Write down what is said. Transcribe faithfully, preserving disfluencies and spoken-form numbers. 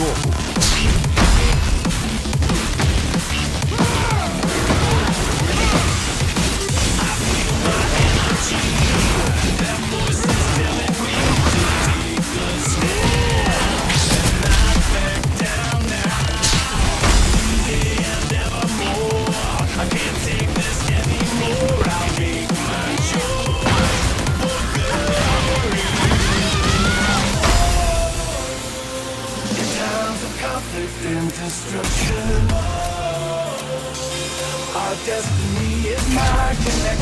novo. In destruction, our destiny is my connection.